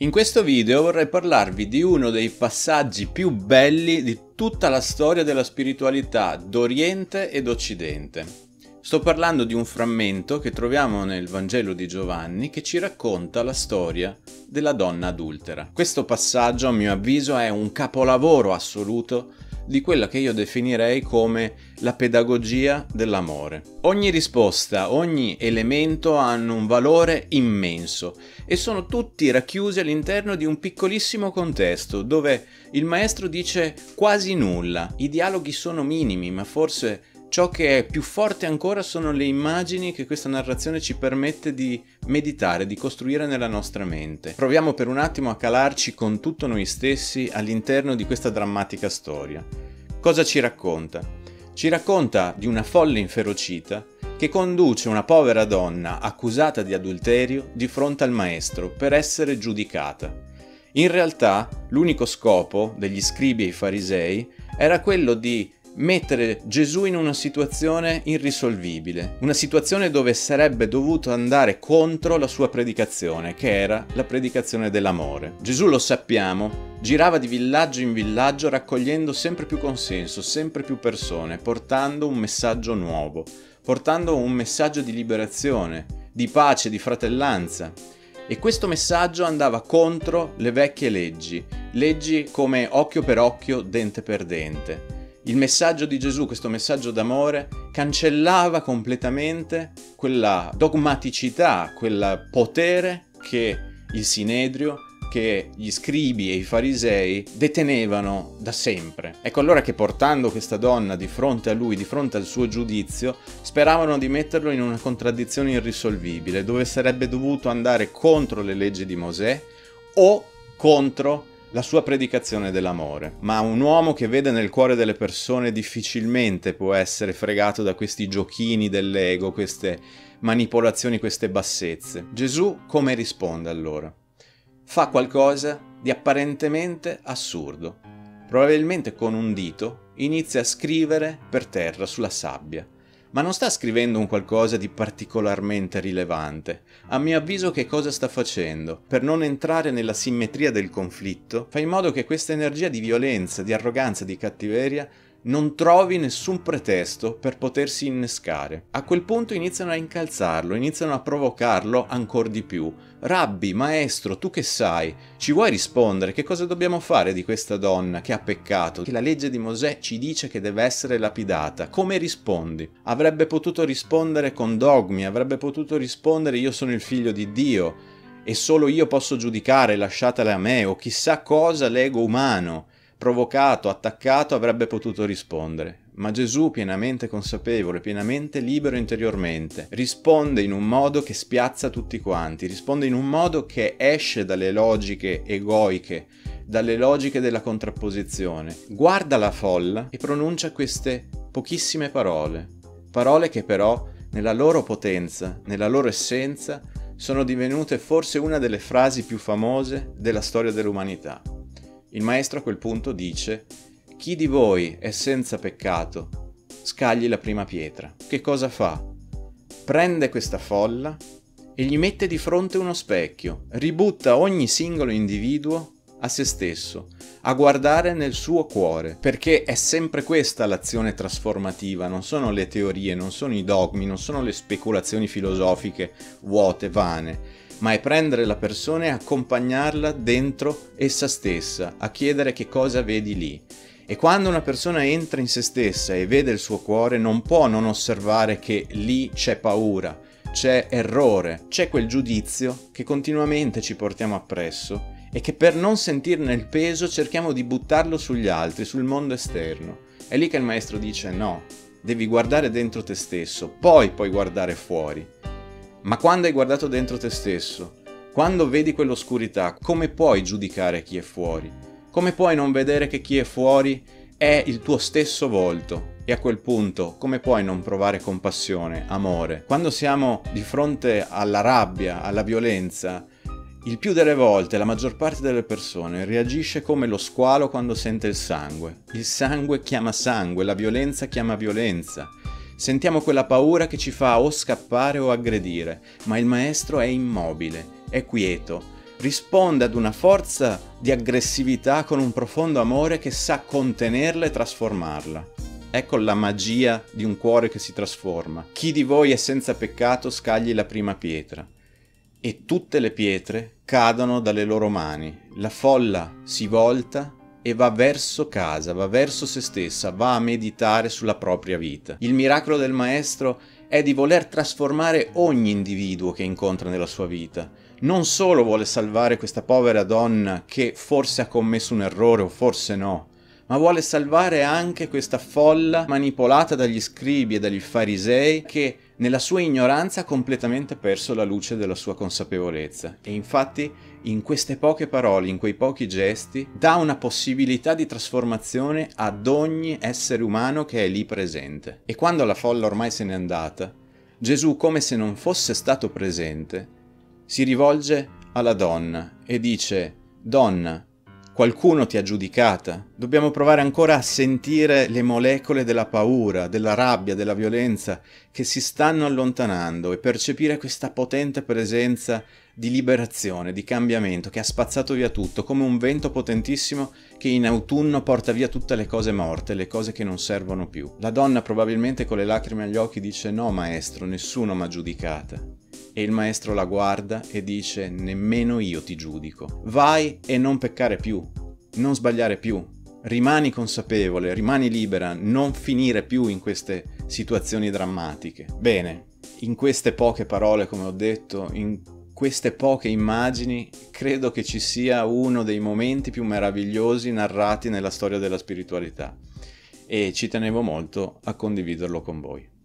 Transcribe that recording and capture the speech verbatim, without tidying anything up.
In questo video vorrei parlarvi di uno dei passaggi più belli di tutta la storia della spiritualità d'Oriente ed Occidente. Sto parlando di un frammento che troviamo nel Vangelo di Giovanni che ci racconta la storia della donna adultera. Questo passaggio, a mio avviso, è un capolavoro assoluto di quella che io definirei come la pedagogia dell'amore. Ogni risposta, ogni elemento hanno un valore immenso e sono tutti racchiusi all'interno di un piccolissimo contesto dove il maestro dice quasi nulla. I dialoghi sono minimi, ma forse ciò che è più forte ancora sono le immagini che questa narrazione ci permette di meditare, di costruire nella nostra mente. Proviamo per un attimo a calarci con tutto noi stessi all'interno di questa drammatica storia. Cosa ci racconta? Ci racconta di una folla inferocita che conduce una povera donna accusata di adulterio di fronte al maestro per essere giudicata. In realtà, l'unico scopo degli scribi e i farisei era quello di mettere Gesù in una situazione irrisolvibile, una situazione dove sarebbe dovuto andare contro la sua predicazione, che era la predicazione dell'amore. Gesù, lo sappiamo, girava di villaggio in villaggio raccogliendo sempre più consenso, sempre più persone, portando un messaggio nuovo, portando un messaggio di liberazione, di pace, di fratellanza. E questo messaggio andava contro le vecchie leggi, leggi come occhio per occhio, dente per dente. Il messaggio di Gesù, questo messaggio d'amore, cancellava completamente quella dogmaticità, quel potere che il Sinedrio, che gli scribi e i farisei detenevano da sempre. Ecco allora che, portando questa donna di fronte a lui, di fronte al suo giudizio, speravano di metterlo in una contraddizione irrisolvibile, dove sarebbe dovuto andare contro le leggi di Mosè o contro la sua predicazione dell'amore. Ma un uomo che vede nel cuore delle persone difficilmente può essere fregato da questi giochini dell'ego, queste manipolazioni, queste bassezze. Gesù come risponde allora? Fa qualcosa di apparentemente assurdo. Probabilmente con un dito inizia a scrivere per terra, sulla sabbia. Ma non sta scrivendo un qualcosa di particolarmente rilevante. A mio avviso, che cosa sta facendo? Per non entrare nella simmetria del conflitto, fa in modo che questa energia di violenza, di arroganza, di cattiveria non trovi nessun pretesto per potersi innescare. A quel punto iniziano a incalzarlo, iniziano a provocarlo ancor di più. Rabbi, maestro, tu che sai? Ci vuoi rispondere? Che cosa dobbiamo fare di questa donna che ha peccato? Che la legge di Mosè ci dice che deve essere lapidata. Come rispondi? Avrebbe potuto rispondere con dogmi, avrebbe potuto rispondere io sono il figlio di Dio e solo io posso giudicare, lasciatela a me, o chissà cosa l'ego umano. Provocato, attaccato, avrebbe potuto rispondere. Ma Gesù, pienamente consapevole, pienamente libero interiormente, risponde in un modo che spiazza tutti quanti, risponde in un modo che esce dalle logiche egoiche, dalle logiche della contrapposizione. Guarda la folla e pronuncia queste pochissime parole, parole che però, nella loro potenza, nella loro essenza, sono divenute forse una delle frasi più famose della storia dell'umanità. Il maestro a quel punto dice: chi di voi è senza peccato, scagli la prima pietra. Che cosa fa? Prende questa folla e gli mette di fronte uno specchio, ributta ogni singolo individuo a se stesso, a guardare nel suo cuore, perché è sempre questa l'azione trasformativa, non sono le teorie, non sono i dogmi, non sono le speculazioni filosofiche vuote, vane, ma è prendere la persona e accompagnarla dentro essa stessa, a chiedere che cosa vedi lì. E quando una persona entra in se stessa e vede il suo cuore, non può non osservare che lì c'è paura, c'è errore, c'è quel giudizio che continuamente ci portiamo appresso e che, per non sentirne il peso, cerchiamo di buttarlo sugli altri, sul mondo esterno. È lì che il maestro dice: no, devi guardare dentro te stesso, poi puoi guardare fuori. Ma quando hai guardato dentro te stesso, quando vedi quell'oscurità, come puoi giudicare chi è fuori? Come puoi non vedere che chi è fuori è il tuo stesso volto? E a quel punto, come puoi non provare compassione, amore? Quando siamo di fronte alla rabbia, alla violenza, il più delle volte la maggior parte delle persone reagisce come lo squalo quando sente il sangue. Il sangue chiama sangue, la violenza chiama violenza. Sentiamo quella paura che ci fa o scappare o aggredire, ma il maestro è immobile, è quieto, risponde ad una forza di aggressività con un profondo amore che sa contenerla e trasformarla. Ecco la magia di un cuore che si trasforma. Chi di voi è senza peccato scagli la prima pietra. E tutte le pietre cadono dalle loro mani. La folla si volta e va verso casa, va verso se stessa, va a meditare sulla propria vita. Il miracolo del Maestro è di voler trasformare ogni individuo che incontra nella sua vita. Non solo vuole salvare questa povera donna che forse ha commesso un errore o forse no, ma vuole salvare anche questa folla manipolata dagli scribi e dagli farisei che nella sua ignoranza ha completamente perso la luce della sua consapevolezza. E infatti in queste poche parole, in quei pochi gesti, dà una possibilità di trasformazione ad ogni essere umano che è lì presente. E quando la folla ormai se n'è andata, Gesù, come se non fosse stato presente, si rivolge alla donna e dice: «Donna, qualcuno ti ha giudicata?» Dobbiamo provare ancora a sentire le molecole della paura, della rabbia, della violenza che si stanno allontanando e percepire questa potente presenza di liberazione, di cambiamento che ha spazzato via tutto, come un vento potentissimo che in autunno porta via tutte le cose morte, le cose che non servono più. La donna probabilmente con le lacrime agli occhi dice: «No, maestro, nessuno mi ha giudicata». E il maestro la guarda e dice: «Nemmeno io ti giudico. Vai e non peccare più, non sbagliare più, rimani consapevole, rimani libera, non finire più in queste situazioni drammatiche». Bene, in queste poche parole, come ho detto, in queste poche immagini, credo che ci sia uno dei momenti più meravigliosi narrati nella storia della spiritualità, e ci tenevo molto a condividerlo con voi.